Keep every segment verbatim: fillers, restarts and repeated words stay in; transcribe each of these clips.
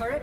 Turret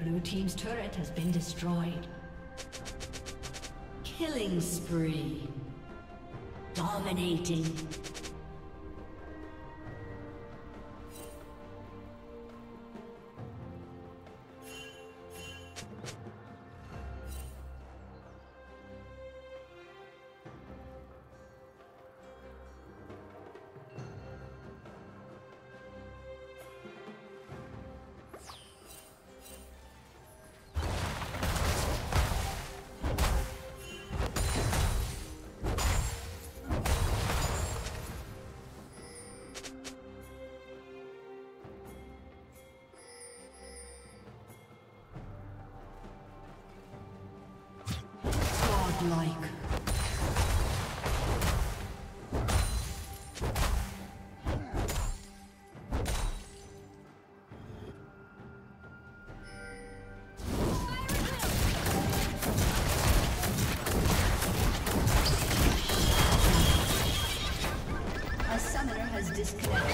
Blue team's turret has been destroyed. Killing spree. Dominating. Like a summoner has disconnected.